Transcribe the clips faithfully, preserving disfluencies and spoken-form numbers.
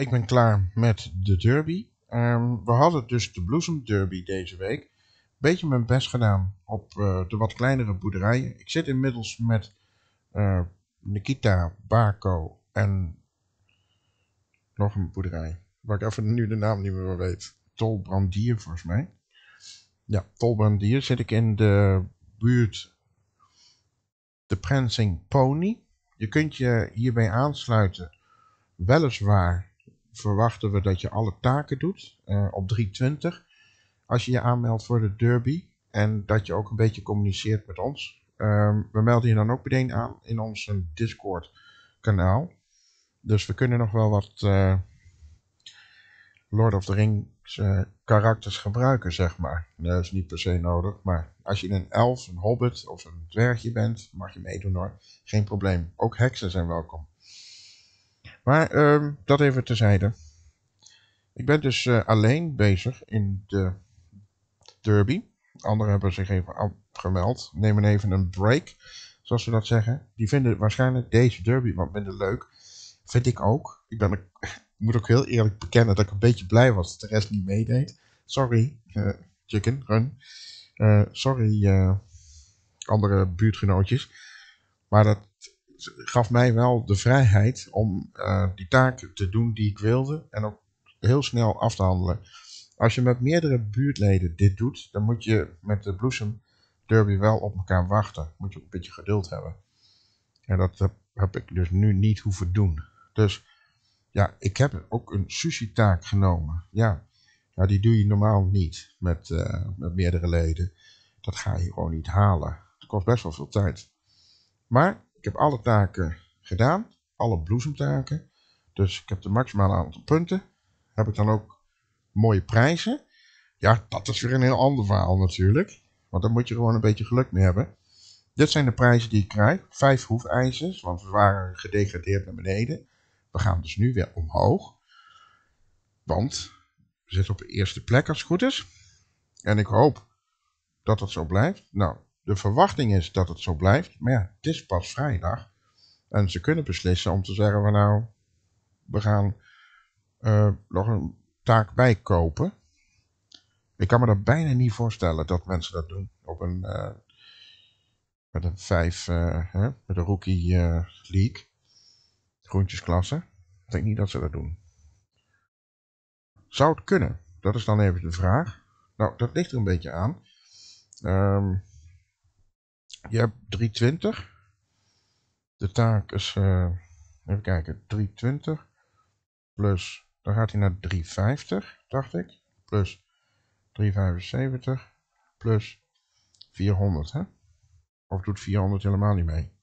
ik ben klaar met de derby. Um, we hadden dus de Bloesem Derby deze week. Beetje mijn best gedaan op uh, de wat kleinere boerderijen. Ik zit inmiddels met uh, Nikita, Baco en nog een boerderij. Waar ik even nu de naam niet meer weet. Tol Brandir volgens mij. Ja, Tol Brandir zit ik in de buurt de Prancing Pony. Je kunt je hierbij aansluiten. Weliswaar verwachten we dat je alle taken doet uh, op drie twintig. Als je je aanmeldt voor de derby. En dat je ook een beetje communiceert met ons. Um, we melden je dan ook meteen aan in ons Discord kanaal. Dus we kunnen nog wel wat uh, Lord of the Rings uh, karakters gebruiken, zeg maar. Dat is niet per se nodig. Maar als je een elf, een hobbit of een dwergje bent, mag je meedoen hoor. Geen probleem. Ook heksen zijn welkom. Maar um, dat even terzijde. Ik ben dus uh, alleen bezig in de derby. Anderen hebben zich even afgemeld. Nemen even een break, zoals we dat zeggen. Die vinden waarschijnlijk deze derby wat minder leuk. Vind ik ook. Ik, ben, ik moet ook heel eerlijk bekennen dat ik een beetje blij was dat de rest niet meedeed. Sorry, uh, chicken, run. Uh, sorry, uh, andere buurtgenootjes. Maar dat gaf mij wel de vrijheid om uh, die taak te doen die ik wilde. En ook heel snel af te handelen. Als je met meerdere buurtleden dit doet, dan moet je met de Bloesem Derby wel op elkaar wachten. Moet je ook een beetje geduld hebben. En dat heb, heb ik dus nu niet hoeven doen. Dus ja, ik heb ook een sushi-taak genomen. Ja, nou, die doe je normaal niet met, uh, met meerdere leden. Dat ga je gewoon niet halen. Het kost best wel veel tijd. Maar ik heb alle taken gedaan. Alle bloesemtaken. Dus ik heb de maximale aantal punten. Heb ik dan ook mooie prijzen? Ja, dat is weer een heel ander verhaal natuurlijk. Want daar moet je gewoon een beetje geluk mee hebben. Dit zijn de prijzen die ik krijg. Vijf hoefijzers, want we waren gedegradeerd naar beneden. We gaan dus nu weer omhoog. Want we zitten op de eerste plek als het goed is. En ik hoop dat dat zo blijft. Nou, de verwachting is dat het zo blijft. Maar ja, het is pas vrijdag. En ze kunnen beslissen om te zeggen van nou, we gaan uh, nog een taak bijkopen. Ik kan me dat bijna niet voorstellen dat mensen dat doen. Op een... Uh, Met een vijf, uh, hè, met een rookie uh, league. Groentjesklasse. Ik denk niet dat ze dat doen. Zou het kunnen? Dat is dan even de vraag. Nou, dat ligt er een beetje aan. Um, je hebt driehonderdtwintig. De taak is, uh, even kijken, driehonderdtwintig. Plus, dan gaat hij naar driehonderdvijftig, dacht ik. Plus driehonderdvijfenzeventig. Plus vierhonderd, hè. Of doet vierhonderd helemaal niet mee?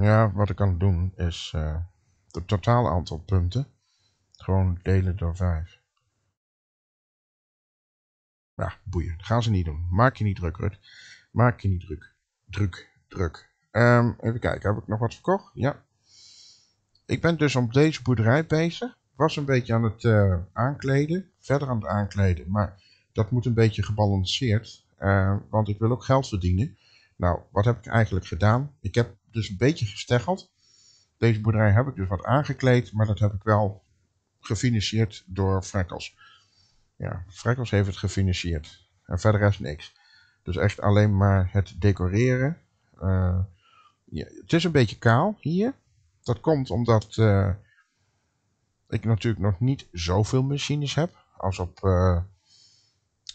Ja, wat ik kan doen is uh, het totaal aantal punten gewoon delen door vijf. Ja, boeien. Dat gaan ze niet doen. Maak je niet druk, Rut. Maak je niet druk. Druk, druk. Um, even kijken, heb ik nog wat verkocht? Ja. Ik ben dus op deze boerderij bezig. Was een beetje aan het uh, aankleden. Verder aan het aankleden, maar... Dat moet een beetje gebalanceerd, uh, want ik wil ook geld verdienen. Nou, wat heb ik eigenlijk gedaan? Ik heb dus een beetje gesteggeld. Deze boerderij heb ik dus wat aangekleed, maar dat heb ik wel gefinancierd door Freckles. Ja, Freckles heeft het gefinancierd. En verder is niks. Dus echt alleen maar het decoreren. Uh, ja, het is een beetje kaal hier. Dat komt omdat uh, ik natuurlijk nog niet zoveel machines heb als op... Uh,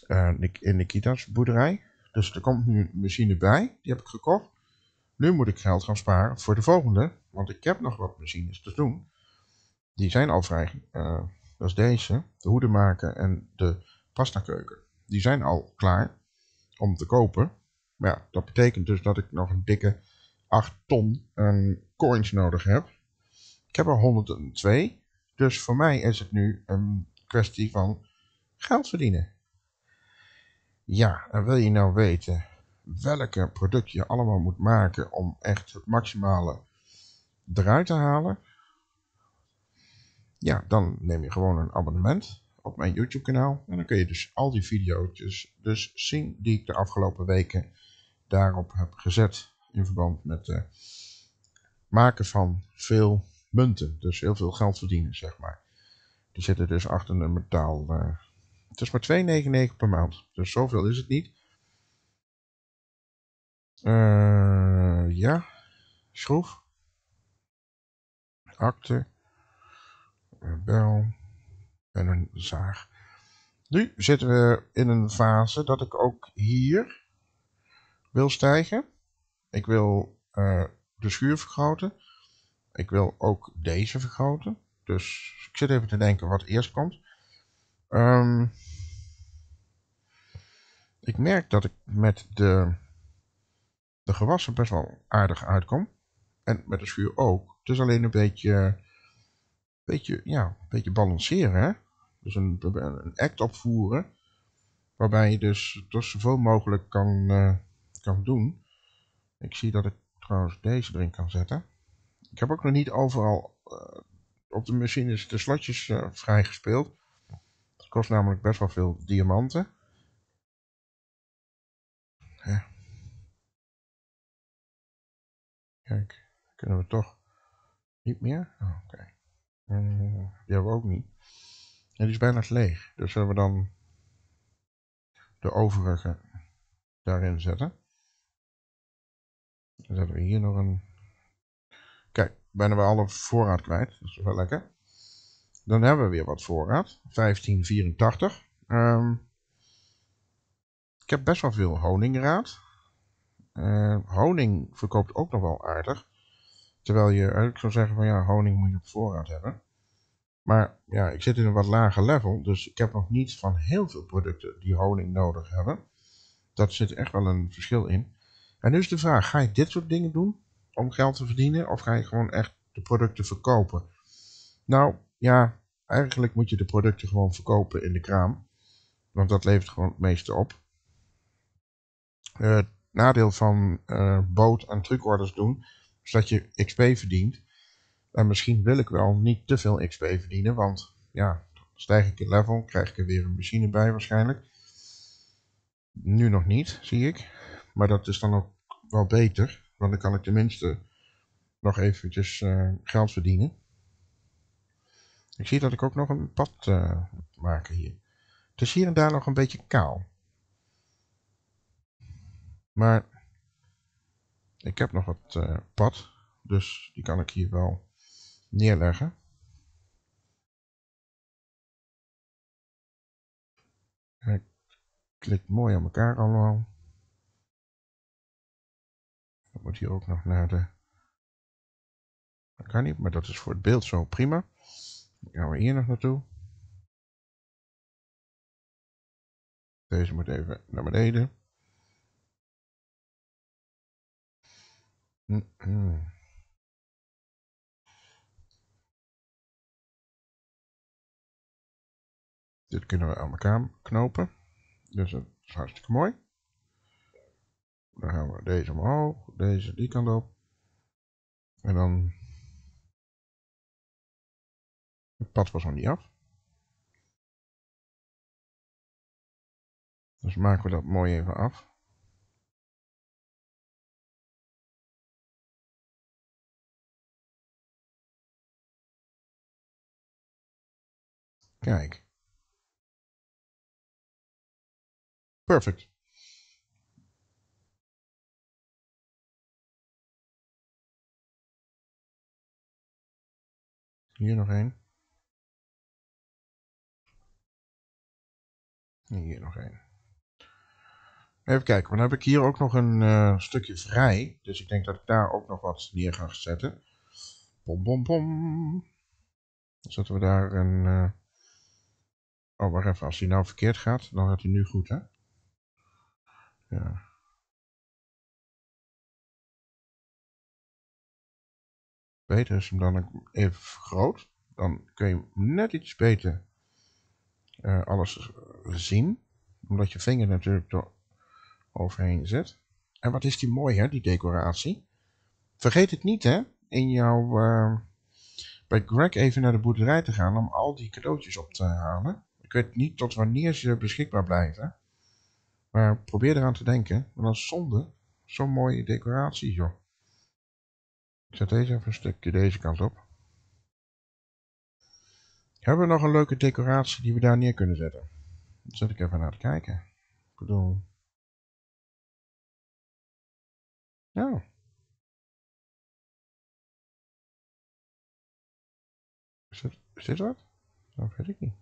Uh, in de Kitas boerderij. Dus er komt nu een machine bij. Die heb ik gekocht. Nu moet ik geld gaan sparen voor de volgende. Want ik heb nog wat machines te doen. Die zijn al vrij. Uh, dat is deze. De hoeden maken en de pasta keuken. Die zijn al klaar om te kopen. Maar ja, dat betekent dus dat ik nog een dikke acht ton uh, coins nodig heb. Ik heb er honderdtwee. Dus voor mij is het nu een kwestie van geld verdienen. Ja, en wil je nou weten welke producten je allemaal moet maken om echt het maximale eruit te halen? Ja, dan neem je gewoon een abonnement op mijn YouTube kanaal. En dan kun je dus al die video's dus zien die ik de afgelopen weken daarop heb gezet. In verband met de maken van veel munten. Dus heel veel geld verdienen, zeg maar. Die zitten dus achter een metaal. Uh, het is maar twee negenennegentig per maand. Dus zoveel is het niet. Uh, ja. Schroef. Akte. Bel. En een zaag. Nu zitten we in een fase dat ik ook hier wil stijgen. Ik wil uh, de schuur vergroten. Ik wil ook deze vergroten. Dus ik zit even te denken wat eerst komt. Um, ik merk dat ik met de, de gewassen best wel aardig uitkom. En met de schuur ook. Het is alleen een beetje, beetje, ja, een beetje balanceren, hè? Dus een, een act opvoeren, waarbij je dus, dus zoveel mogelijk kan, uh, kan doen. Ik zie dat ik trouwens deze erin kan zetten. Ik heb ook nog niet overal uh, op de machines de slotjes uh, vrijgespeeld. Dat kost namelijk best wel veel diamanten. Ja. Kijk, kunnen we toch niet meer? Oh, oké. Okay. Mm, die hebben we ook niet. En die is bijna leeg, dus zullen we dan de overige daarin zetten. Dan zetten we hier nog een... Kijk, bijna we alle voorraad kwijt, dat is wel lekker. Dan hebben we weer wat voorraad, vijftien vierentachtig. Um, ik heb best wel veel honingraad. Uh, honing verkoopt ook nog wel aardig. Terwijl je, ik zou zeggen van ja, honing moet je op voorraad hebben. Maar ja, ik zit in een wat lager level, dus ik heb nog niet van heel veel producten die honing nodig hebben. Dat zit echt wel een verschil in. En nu is de vraag, ga je dit soort dingen doen om geld te verdienen? Of ga je gewoon echt de producten verkopen? Nou ja, eigenlijk moet je de producten gewoon verkopen in de kraam. Want dat levert gewoon het meeste op. Uh, het nadeel van uh, boot- en truckorders doen, is dat je X P verdient. En misschien wil ik wel niet te veel X P verdienen, want ja, stijg ik in level, krijg ik er weer een machine bij waarschijnlijk. Nu nog niet, zie ik. Maar dat is dan ook wel beter, want dan kan ik tenminste nog eventjes uh, geld verdienen. Ik zie dat ik ook nog een pad uh, moet maken hier. Het is hier en daar nog een beetje kaal. Maar ik heb nog wat uh, pad, dus die kan ik hier wel... neerleggen. Het klikt mooi aan elkaar allemaal. Dat moet hier ook nog naar de... Dat kan niet, maar dat is voor het beeld zo prima. Dan gaan we hier nog naartoe. Deze moet even naar beneden. Mm-hmm. Dit kunnen we aan elkaar knopen. Dus dat is hartstikke mooi. Dan gaan we deze omhoog, deze die kant op. En dan... Het pad was nog niet af. Dus maken we dat mooi even af. Kijk. Perfect. Hier nog één. Hier nog één. Even kijken, dan heb ik hier ook nog een uh, stukje vrij. Dus ik denk dat ik daar ook nog wat neer ga zetten. Pom, pom, pom. Dan zetten we daar een... Uh... Oh, wacht even. Als die nou verkeerd gaat, dan gaat hij nu goed, hè? Ja. Beter is hem dan even vergroot. Dan kun je net iets beter uh, alles zien. Omdat je vinger natuurlijk er overheen zit. En wat is die mooi, hè, die decoratie. Vergeet het niet, hè, in jouw... Uh, bij Greg even naar de boerderij te gaan om al die cadeautjes op te halen. Ik weet niet tot wanneer ze beschikbaar blijven. Maar probeer eraan te denken, want dat is zonde. Zo'n mooie decoratie, joh. Ik zet deze even een stukje deze kant op. Hebben we nog een leuke decoratie die we daar neer kunnen zetten? Dan zet ik even naar te kijken. Ik bedoel... Nou. Is dit, is dit wat? Dat weet ik niet.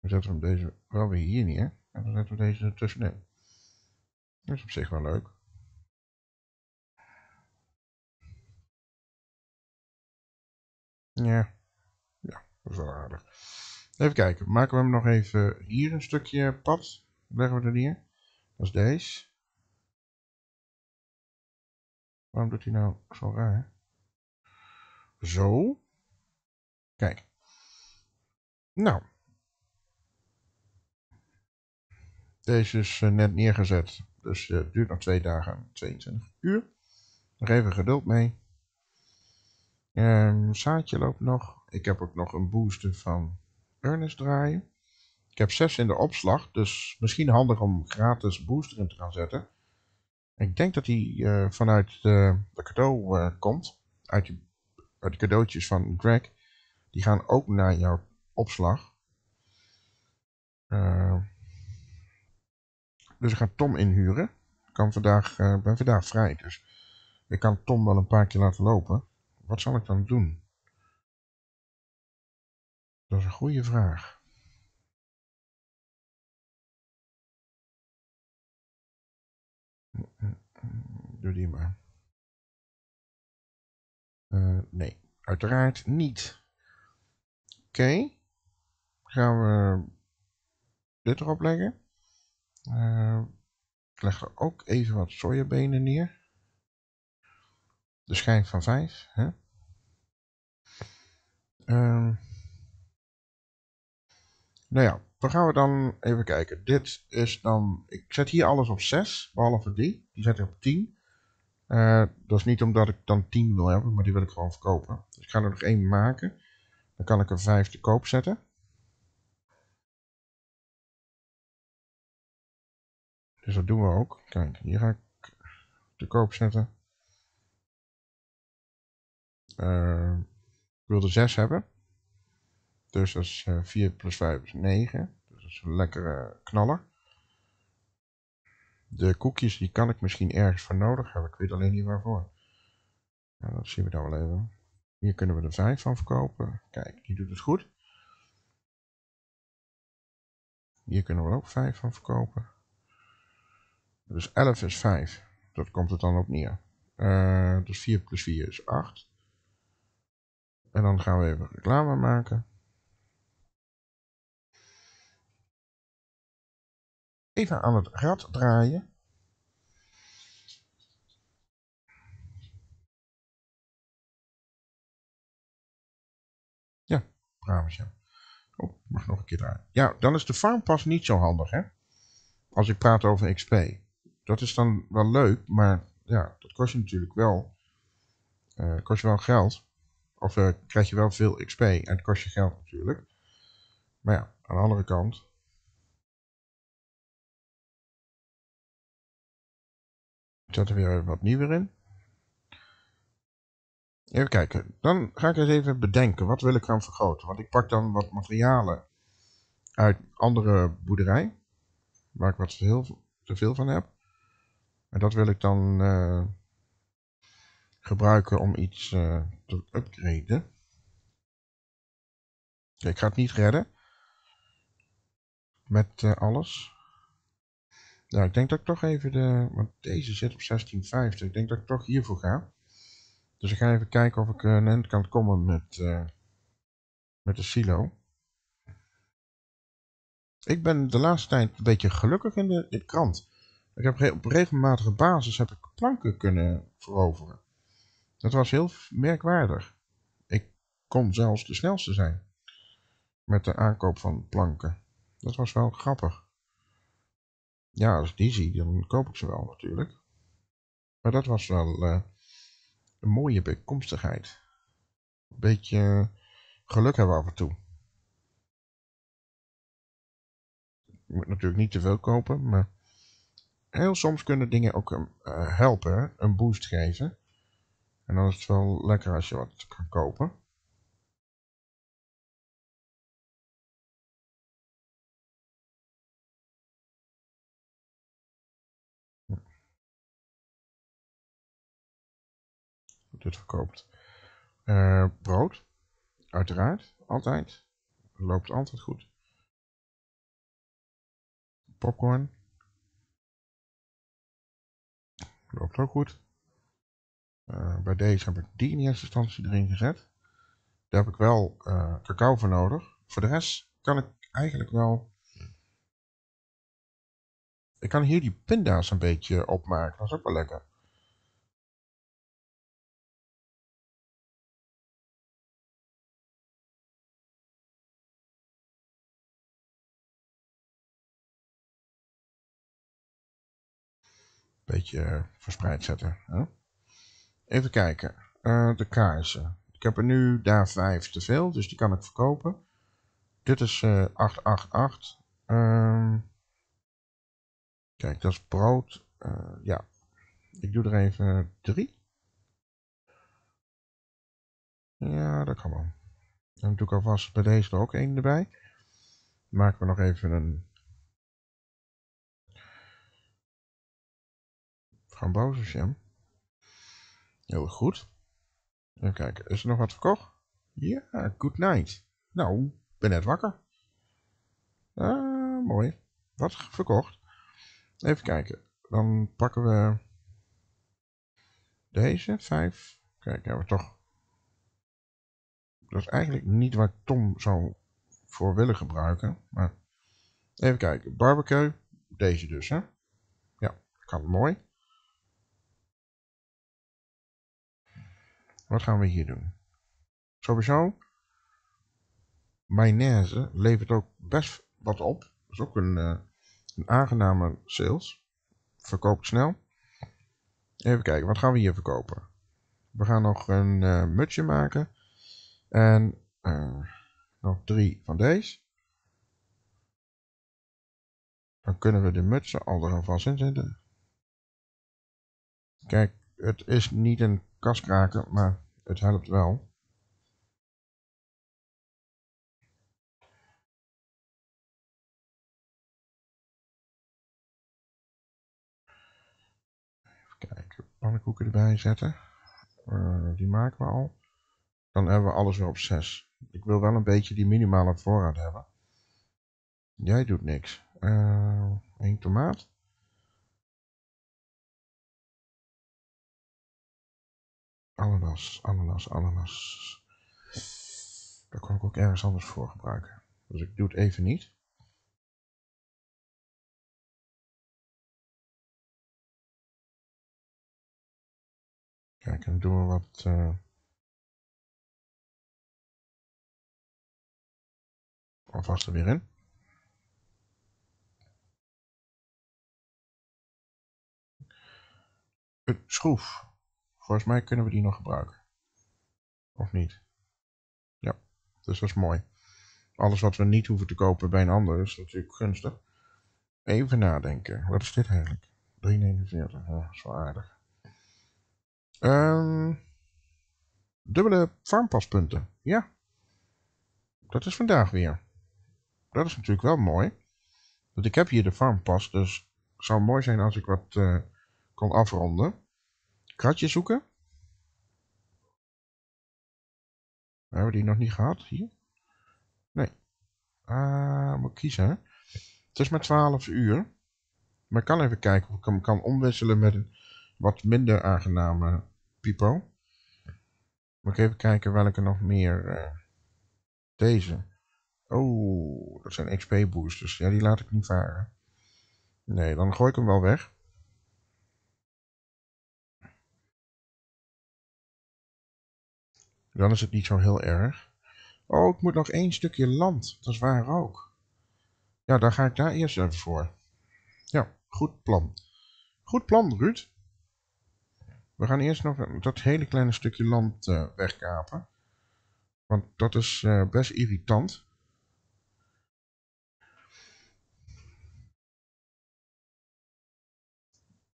Dan zetten we hem deze wel weer hier neer. En dan zetten we deze er tussenin. Dat is op zich wel leuk. Ja. Ja, dat is wel aardig. Even kijken. Maken we hem nog even hier een stukje pad. Leggen we er neer. Dat is deze. Waarom doet hij nou zo raar? Zo. Kijk. Nou. Deze is net neergezet. Dus het duurt nog twee dagen, tweeëntwintig uur. Nog even geduld mee. Um, zaadje loopt nog. Ik heb ook nog een booster van Ernest draaien. Ik heb zes in de opslag. Dus misschien handig om gratis booster in te gaan zetten. Ik denk dat die uh, vanuit de, de cadeau uh, komt. Uit, die, uit de cadeautjes van Greg. Die gaan ook naar jouw opslag. Uh, dus ik ga Tom inhuren. Ik kan vandaag, uh, ben vandaag vrij. Dus ik kan Tom wel een paar keer laten lopen. Wat zal ik dan doen? Dat is een goede vraag. Doe die maar. Uh, nee, uiteraard niet. Oké. Okay. Gaan we dit erop leggen. Uh, ik leg er ook even wat sojabenen neer. De schijf van vijf. Hè? Uh, nou ja, dan gaan we dan even kijken. Dit is dan... Ik zet hier alles op zes, behalve die. Die zet ik op tien. Uh, dat is niet omdat ik dan tien wil hebben, maar die wil ik gewoon verkopen. Dus ik ga er nog één maken. Dan kan ik er vijf te koop zetten. Dus dat doen we ook. Kijk, hier ga ik te koop zetten. Uh, ik wilde zes hebben. Dus dat is uh, vier plus vijf is negen. Dus dat is een lekkere knaller. De koekjes die kan ik misschien ergens voor nodig hebben. Ik weet alleen niet waarvoor. Nou, dat zien we dan wel even. Hier kunnen we er vijf van verkopen. Kijk, die doet het goed. Hier kunnen we er ook vijf van verkopen. Dus elf is vijf. Dat komt het dan op neer. Uh, dus vier plus vier is acht. En dan gaan we even reclame maken. Even aan het rad draaien. Ja, braaf is ja. Oh, ik mag nog een keer draaien. Ja, dan is de farmpass niet zo handig, hè? Als ik praat over X P. Dat is dan wel leuk, maar ja, dat kost je natuurlijk wel, uh, kost je wel geld. Of uh, krijg je wel veel X P en het kost je geld natuurlijk. Maar ja, aan de andere kant. Ik zet er weer wat nieuwer in. Even kijken. Dan ga ik eens even bedenken. Wat wil ik gaan vergroten? Want ik pak dan wat materialen uit andere boerderij. Waar ik wat te, heel, te veel van heb. En dat wil ik dan... Uh, gebruiken om iets uh, te upgraden. Kijk, ik ga het niet redden. Met uh, alles. Nou, ik denk dat ik toch even de... Want deze zit op zestien vijftig. Ik denk dat ik toch hiervoor ga. Dus ik ga even kijken of ik uh, een eind kan komen met... Uh, met de silo. Ik ben de laatste tijd een beetje gelukkig in de, in de krant. Ik heb op regelmatige basis heb ik planken kunnen veroveren. Dat was heel merkwaardig. Ik kon zelfs de snelste zijn. Met de aankoop van planken. Dat was wel grappig. Ja, als ik die zie, dan koop ik ze wel natuurlijk. Maar dat was wel uh, een mooie bijkomstigheid. Een beetje uh, geluk hebben af en toe. Je moet natuurlijk niet te veel kopen, maar... Heel soms kunnen dingen ook uh, helpen, een boost geven. En dan is het wel lekker als je wat kan kopen. Ja. Dit gekoopt. Uh, brood. Uiteraard. Altijd. Loopt altijd goed. Popcorn. Loopt ook goed. Uh, bij deze heb ik die in eerste instantie erin gezet. Daar heb ik wel uh, cacao voor nodig. Voor de rest kan ik eigenlijk wel... Ik kan hier die pinda's een beetje opmaken. Dat is ook wel lekker. Beetje verspreid zetten. Hè? Even kijken. Uh, de kaarsen. Ik heb er nu daar vijf te veel, dus die kan ik verkopen. Dit is uh, acht acht acht. Uh, kijk, dat is brood. Uh, ja, ik doe er even drie. Ja, dat kan wel. Dan doe ik alvast bij deze er ook één erbij. Maken we nog even een... Frambozenjam. Heel goed. Even kijken, is er nog wat verkocht? Ja, good night. Nou, ik ben net wakker. Ah, mooi. Wat verkocht? Even kijken. Dan pakken we deze, vijf. Kijk, hebben we toch... Dat is eigenlijk niet waar Tom zou voor willen gebruiken. Maar even kijken, barbecue. Deze dus, hè? Ja, kan mooi. Wat gaan we hier doen? Sowieso, mayonaise levert ook best wat op. Dat is ook een, uh, een aangename sales. Verkoopt snel. Even kijken, wat gaan we hier verkopen? We gaan nog een uh, mutsje maken. En uh, nog drie van deze. Dan kunnen we de mutsen al er alvast in zetten. Kijk, het is niet een kas kraken, maar het helpt wel. Even kijken, pannenkoeken erbij zetten. Uh, die maken we al. Dan hebben we alles weer op zes. Ik wil wel een beetje die minimale voorraad hebben. Jij doet niks. Uh, één tomaat. Ananas, ananas, ananas. Daar kon ik ook ergens anders voor gebruiken. Dus ik doe het even niet. Kijk, dan doen we wat... Uh... alvast er weer in. Een schroef. Volgens mij kunnen we die nog gebruiken. Of niet? Ja, dus dat is mooi. Alles wat we niet hoeven te kopen bij een ander is natuurlijk gunstig. Even nadenken. Wat is dit eigenlijk? drie negenenveertig. Ja, dat is wel aardig. Um, dubbele farmpaspunten. Ja. Dat is vandaag weer. Dat is natuurlijk wel mooi. Want ik heb hier de farmpas. Dus het zou mooi zijn als ik wat uh, kon afronden. Kratje zoeken. Hebben we die nog niet gehad? Hier? Nee. Ah, moet ik kiezen. Hè? Het is maar twaalf uur. Maar ik kan even kijken of ik hem kan omwisselen met een wat minder aangename pipo. Moet ik even kijken welke nog meer. Uh, deze. Oh, dat zijn X P boosters. Ja, die laat ik niet varen. Nee, dan gooi ik hem wel weg. Dan is het niet zo heel erg. Oh, ik moet nog één stukje land. Dat is waar ook. Ja, dan ga ik daar eerst even voor. Ja, goed plan. Goed plan, Ruud. We gaan eerst nog dat hele kleine stukje land uh, wegkapen. Want dat is uh, best irritant.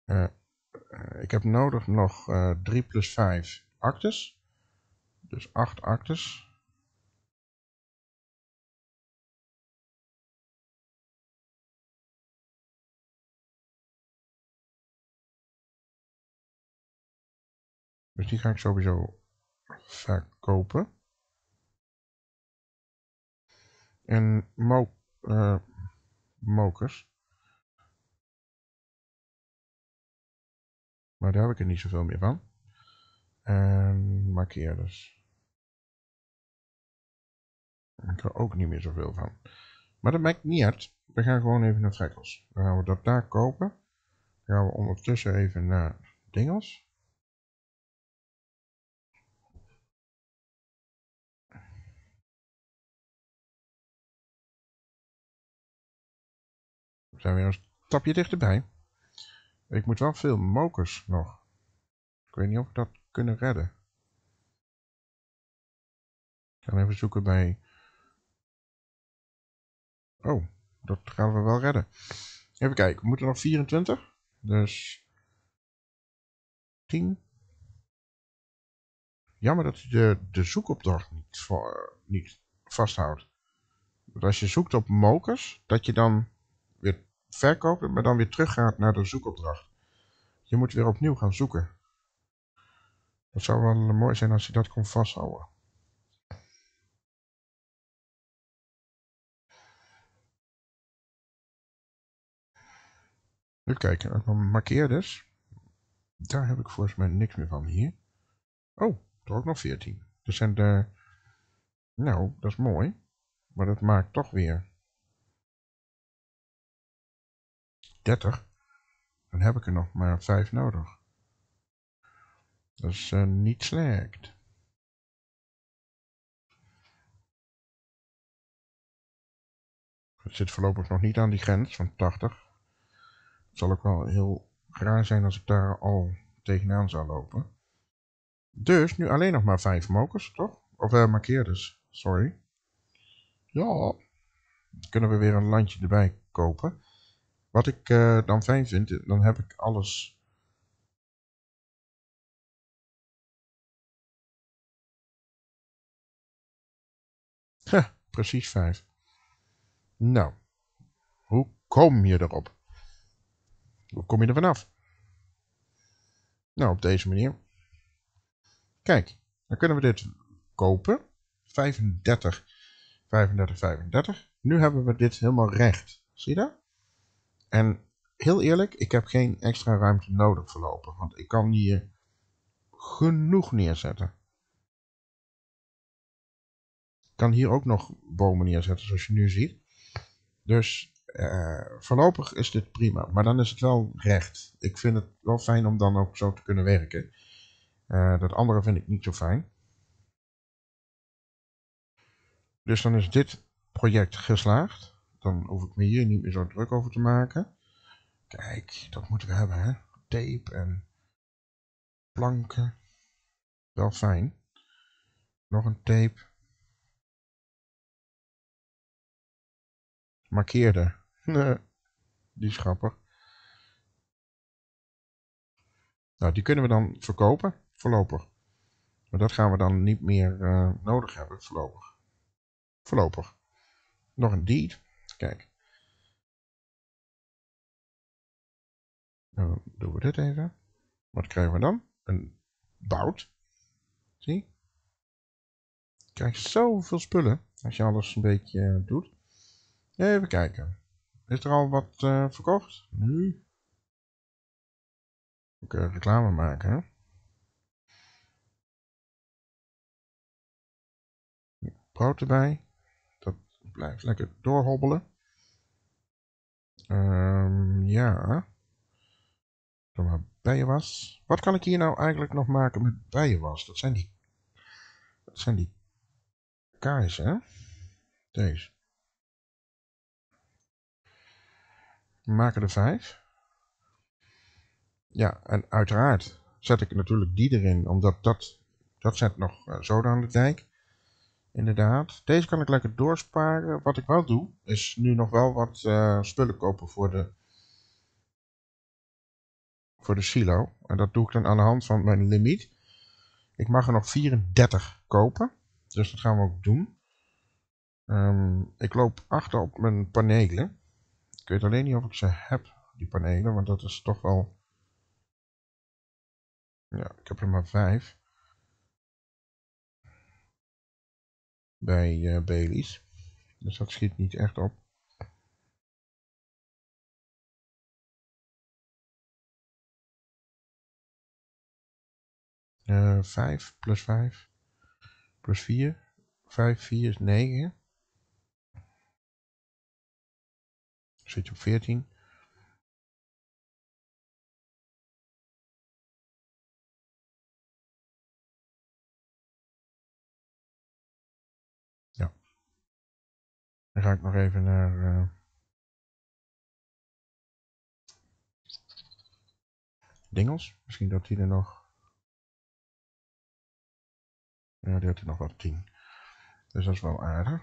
Uh, uh, ik heb nodig nog uh, drie plus vijf. actes. Dus acht actes. Dus die ga ik sowieso verkopen. En mo uh, mokers. Maar daar heb ik er niet zoveel meer van. En markeerders. Ik heb er ook niet meer zoveel van. Maar dat maakt niet uit. We gaan gewoon even naar Trekkels. Dan gaan we dat daar kopen. Dan gaan we ondertussen even naar Dingels. We zijn weer een stapje dichterbij. Ik moet wel veel mokers nog. Ik weet niet of we dat kunnen redden. Ik ga even zoeken bij... Oh, dat gaan we wel redden. Even kijken, we moeten nog vierentwintig. Dus... tien. Jammer dat je de, de zoekopdracht niet, voor, niet vasthoudt. Want als je zoekt op mokers, dat je dan... weer verkopen, maar dan weer teruggaat naar de zoekopdracht. Je moet weer opnieuw gaan zoeken. Dat zou wel mooi zijn als je dat kon vasthouden. Even kijken, markeer dus. Daar heb ik volgens mij niks meer van hier. Oh, er ook nog veertien. Dat zijn de... Nou, dat is mooi. Maar dat maakt toch weer... dertig, dan heb ik er nog maar vijf nodig. Dat is uh, niet slecht. Het zit voorlopig nog niet aan die grens van tachtig. Het zal ook wel heel raar zijn als ik daar al tegenaan zou lopen. Dus nu alleen nog maar vijf mokers, toch? Of uh, markeerders, sorry. Ja, dan kunnen we weer een landje erbij kopen. Wat ik uh, dan fijn vind, dan heb ik alles. Huh, precies vijf. Nou, hoe kom je erop? Hoe kom je er vanaf? Nou, op deze manier. Kijk, dan kunnen we dit kopen. vijfendertig, vijfendertig, vijfendertig. Nu hebben we dit helemaal recht. Zie je dat? En heel eerlijk, ik heb geen extra ruimte nodig voorlopig, want ik kan hier genoeg neerzetten. Ik kan hier ook nog bomen neerzetten, zoals je nu ziet. Dus uh, voorlopig is dit prima, maar dan is het wel recht. Ik vind het wel fijn om dan ook zo te kunnen werken. Uh, dat andere vind ik niet zo fijn. Dus dan is dit project geslaagd. Dan hoef ik me hier niet meer zo druk over te maken. Kijk, dat moeten we hebben, hè. Tape en planken. Wel fijn. Nog een tape. Markeerde. Nee, die is grappig. Nou, die kunnen we dan verkopen, voorlopig. Maar dat gaan we dan niet meer uh, nodig hebben, voorlopig. Voorlopig. Nog een deed. Kijk. Dan doen we dit even. Wat krijgen we dan? Een bout. Zie? Je krijgt zoveel spullen als je alles een beetje doet. Even kijken. Is er al wat uh, verkocht? Nu. Ook uh, reclame maken. Hè? Brood erbij. Dat blijft lekker doorhobbelen. Um, ja, dan maar bijenwas. Wat kan ik hier nou eigenlijk nog maken met bijenwas? Dat zijn die, dat zijn die kaars, hè? Deze. We maken er vijf. Ja, en uiteraard zet ik natuurlijk die erin, omdat dat, dat zet nog uh, zoden aan de dijk. Inderdaad. Deze kan ik lekker doorsparen. Wat ik wel doe, is nu nog wel wat uh, spullen kopen voor de, voor de silo. En dat doe ik dan aan de hand van mijn limiet. Ik mag er nog vierendertig kopen. Dus dat gaan we ook doen. Um, ik loop achter op mijn panelen. Ik weet alleen niet of ik ze heb, die panelen. Want dat is toch wel... Ja, ik heb er maar vijf. Bij uh, Balies. Dus dat schiet niet echt op. Uh, vijf plus vijf. Plus vier. Vijf, vier is negen. Zit je op veertien. Ja. Dan ga ik nog even naar... Uh... Dingels. Misschien dat hij er nog... Ja, die had hij nog wel tien. Dus dat is wel aardig.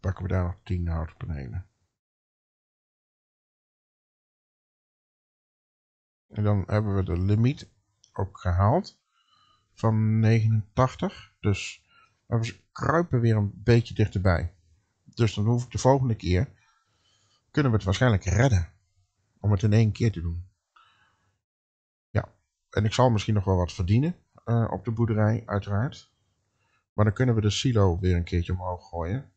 Pakken we daar nog tien houten panelen. En dan hebben we de limiet ook gehaald van negenentachtig. Dus we kruipen weer een beetje dichterbij. Dus dan hoef ik de volgende keer, kunnen we het waarschijnlijk redden. Om het in één keer te doen. Ja, en ik zal misschien nog wel wat verdienen uh, op de boerderij uiteraard. Maar dan kunnen we de silo weer een keertje omhoog gooien.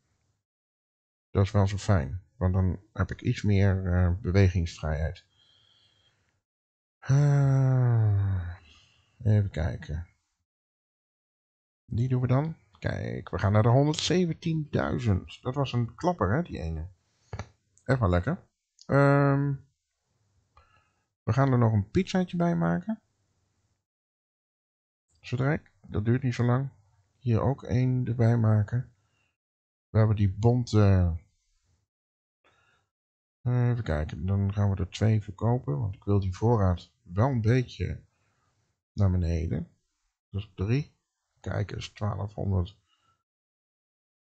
Dat is wel zo fijn, want dan heb ik iets meer uh, bewegingsvrijheid. Uh, even kijken. Die doen we dan. Kijk, we gaan naar de honderd zeventienduizend. Dat was een klapper, hè, die ene. Echt wel lekker. Um, we gaan er nog een pizzaatje bij maken. Zo direct. Dat duurt niet zo lang. Hier ook één erbij maken. We hebben die bonte... Uh, even kijken, dan gaan we er twee verkopen, want ik wil die voorraad wel een beetje naar beneden. Dus drie. Kijk eens, twaalfhonderd.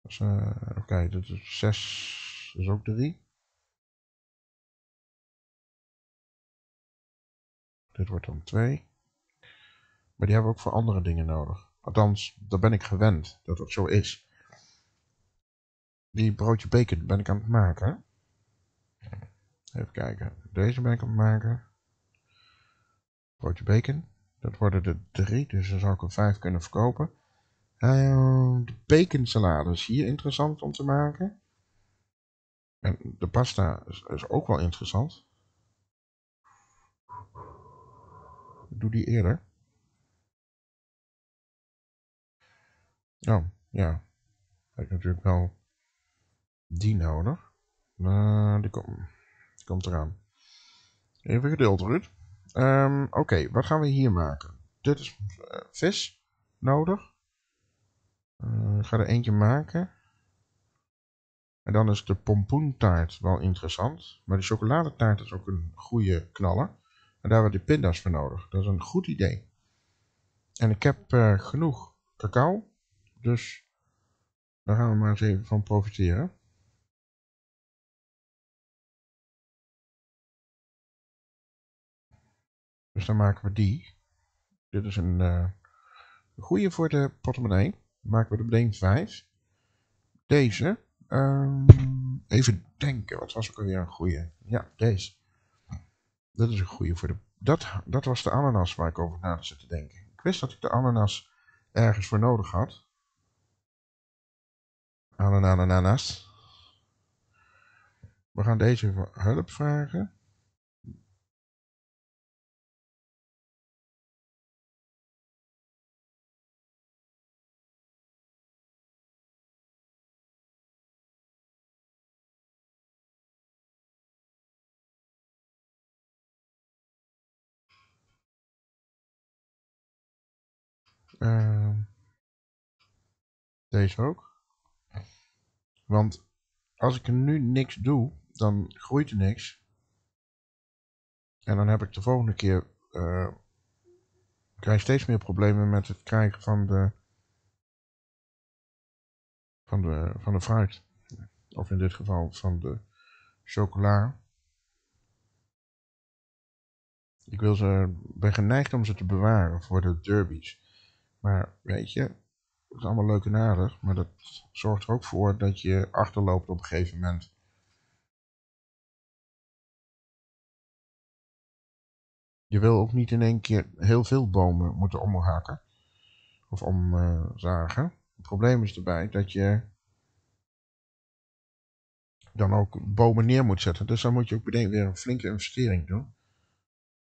Dus, uh, Oké, okay, dat is zes, dat is ook drie. Dit wordt dan twee. Maar die hebben we ook voor andere dingen nodig. Althans, daar ben ik gewend dat dat zo is. Die broodje bacon ben ik aan het maken. Even kijken. Deze ben ik aan het maken. Broodje bacon. Dat worden er drie. Dus dan zou ik er vijf kunnen verkopen. Uh, de baconsalade is hier interessant om te maken. En de pasta is, is ook wel interessant. Ik doe die eerder. Oh, ja. Dat is natuurlijk wel... Die nodig. Uh, die, kom, die komt eraan. Even geduld, Ruud. Um, Oké, okay, wat gaan we hier maken? Dit is uh, vis nodig. Uh, ik ga er eentje maken. En dan is de pompoentaart wel interessant. Maar de chocoladetaart is ook een goede knaller. En daar hebben we de pinda's voor nodig. Dat is een goed idee. En ik heb uh, genoeg cacao. Dus daar gaan we maar eens even van profiteren. Dus dan maken we die. Dit is een uh, goede voor de portemonnee. Dan maken we er meteen vijf. Deze. Um, even denken. Wat was ook alweer een goede? Ja, deze. Dat is een goede voor de... Dat, dat was de ananas waar ik over na zat te denken. Ik wist dat ik de ananas ergens voor nodig had. Ananas. We gaan deze voor hulp vragen. Uh, deze ook. Want als ik er nu niks doe, dan groeit er niks. En dan heb ik de volgende keer... Uh, ik krijg steeds meer problemen met het krijgen van de... Van de, van de fruit. Of in dit geval van de chocola. Ik wil ze, ben geneigd om ze te bewaren voor de derbies. Maar weet je, dat is allemaal leuk en aardig. Maar dat zorgt er ook voor dat je achterloopt op een gegeven moment. Je wil ook niet in één keer heel veel bomen moeten omhakken. Of omzagen. Uh, het probleem is erbij dat je dan ook bomen neer moet zetten. Dus dan moet je ook meteen weer een flinke investering doen.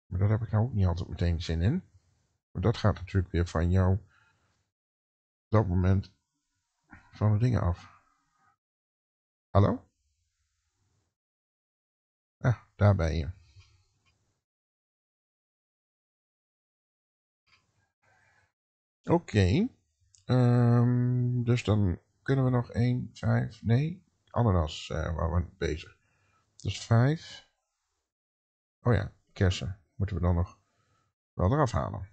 Maar daar heb ik nou ook niet altijd meteen zin in. Maar dat gaat natuurlijk weer van jou op dat moment van de dingen af. Hallo? Ah, daar ben je. Oké. Okay. Um, dus dan kunnen we nog één, vijf, nee, ananas uh, waar we bezig. Dus vijf. Oh ja, kersen. Moeten we dan nog wel eraf halen.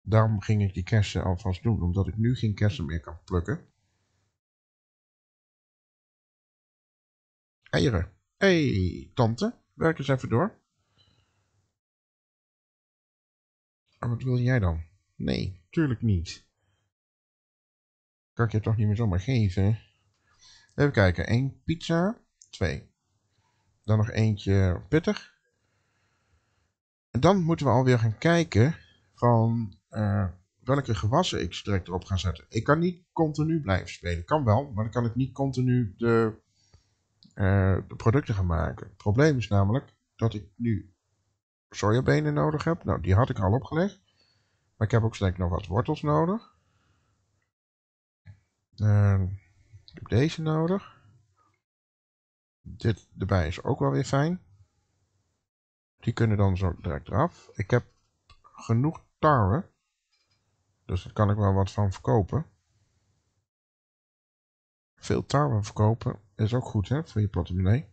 Daarom ging ik die kersen alvast doen, omdat ik nu geen kersen meer kan plukken. Eieren. Hé, hey, tante, werk eens even door. Maar wat wil jij dan? Nee, tuurlijk niet. Kan ik je toch niet meer zomaar geven? Even kijken, één pizza, twee. Dan nog eentje pittig. En dan moeten we alweer gaan kijken van uh, welke gewassen ik direct erop ga zetten. Ik kan niet continu blijven spelen. Kan wel, maar dan kan ik niet continu de, uh, de producten gaan maken. Het probleem is namelijk dat ik nu sojabenen nodig heb. Nou, die had ik al opgelegd. Maar ik heb ook slechts nog wat wortels nodig. Uh, ik heb deze nodig. Dit erbij is ook wel weer fijn. Die kunnen dan zo direct eraf. Ik heb genoeg tarwe. Dus daar kan ik wel wat van verkopen. Veel tarwe verkopen is ook goed, hè, voor je portemonnee.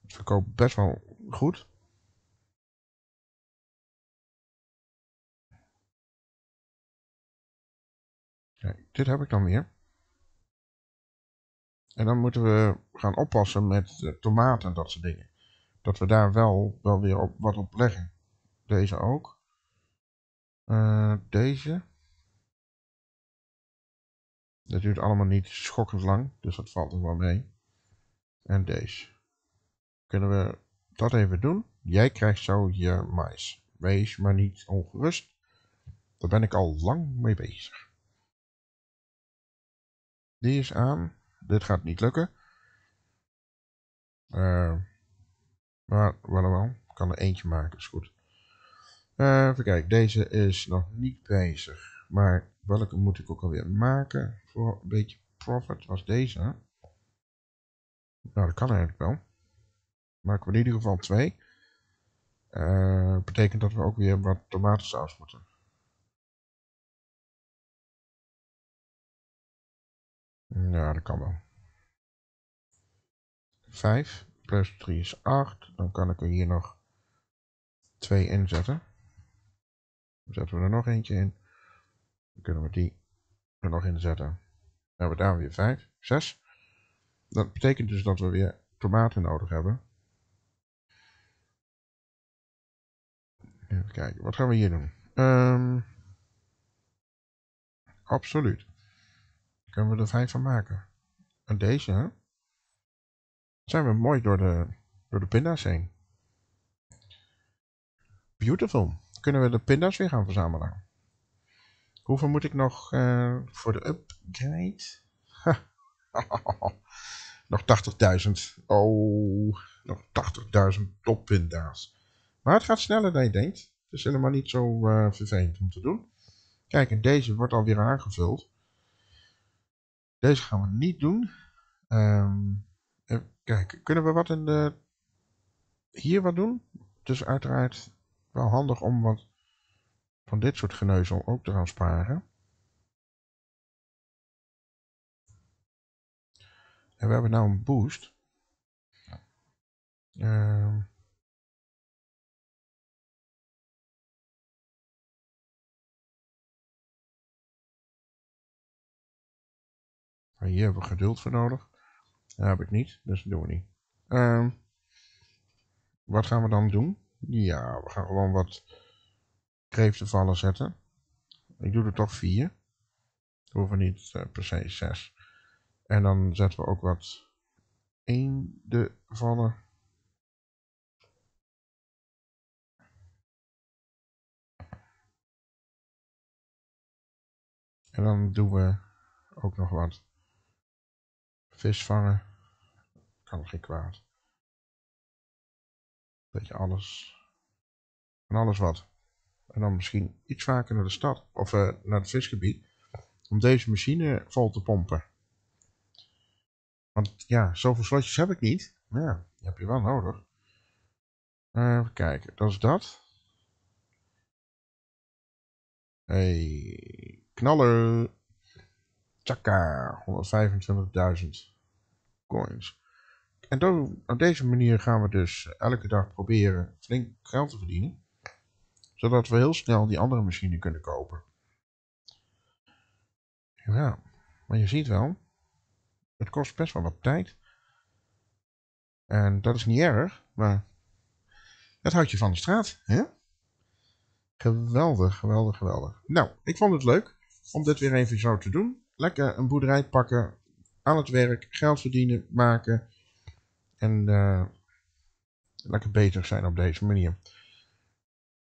Het verkoopt best wel goed. Kijk, dit heb ik dan weer. En dan moeten we gaan oppassen met tomaten en dat soort dingen. Dat we daar wel, wel weer op, wat op leggen. Deze ook. Uh, deze. Dat duurt allemaal niet schokkend lang, dus dat valt er wel mee. En deze. Kunnen we dat even doen? Jij krijgt zo je mais. Wees maar niet ongerust. Daar ben ik al lang mee bezig. Die is aan. Dit gaat niet lukken. Uh, maar wel, wel. Ik kan er eentje maken, is goed. Uh, even kijken, deze is nog niet bezig. Maar welke moet ik ook alweer maken? Voor een beetje profit was deze. Nou, dat kan eigenlijk wel. Maken we in ieder geval twee. Uh, betekent dat we ook weer wat tomatensaus moeten. Nou, dat kan wel. vijf plus drie is acht. Dan kan ik er hier nog twee in zetten. Dan zetten we er nog eentje in. Dan kunnen we die er nog in zetten. Dan hebben we daar weer vijf, zes. Dat betekent dus dat we weer tomaten nodig hebben. Even kijken, wat gaan we hier doen? Um, absoluut. Kunnen we er vijf van maken. En deze, hè? Zijn we mooi door de, door de pinda's heen. Beautiful. Kunnen we de pinda's weer gaan verzamelen. Hoeveel moet ik nog uh, voor de upgrade? Nog tachtigduizend. Oh, nog tachtigduizend toppinda's. Maar het gaat sneller dan je denkt. Het is helemaal niet zo uh, vervelend om te doen. Kijk, en deze wordt alweer aangevuld. Deze gaan we niet doen. Um, even kijken, kunnen we wat in de... hier wat doen? Het is uiteraard wel handig om wat van dit soort geneuzel ook te gaan sparen. En we hebben nou een boost. Um, Maar hier hebben we geduld voor nodig. Dat heb ik niet, dus dat doen we niet. Um, Wat gaan we dan doen? Ja, we gaan gewoon wat kreeftenvallen zetten. Ik doe er toch vier. We hoeven niet uh, per se zes. En dan zetten we ook wat eendenvallen. En dan doen we ook nog wat vis vangen. Kan geen kwaad. Beetje alles. Van alles wat. En dan misschien iets vaker naar de stad. Of uh, naar het visgebied. Om deze machine vol te pompen. Want ja, zoveel slotjes heb ik niet. Maar ja, die heb je wel nodig. Uh, even kijken. Dat is dat. Hey. Knallen. Tjaka. honderdvijfentwintigduizend coins. En dan, op deze manier gaan we dus elke dag proberen flink geld te verdienen. Zodat we heel snel die andere machine kunnen kopen. Ja, maar je ziet wel. Het kost best wel wat tijd. En dat is niet erg, maar dat houdt je van de straat, hè? Geweldig, geweldig, geweldig. Nou, ik vond het leuk om dit weer even zo te doen. Lekker een boerderij pakken, aan het werk, geld verdienen, maken. En uh, lekker bezig zijn op deze manier.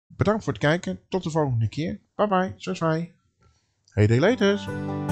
Bedankt voor het kijken. Tot de volgende keer. Bye bye. Zwaai. Hey, day laters.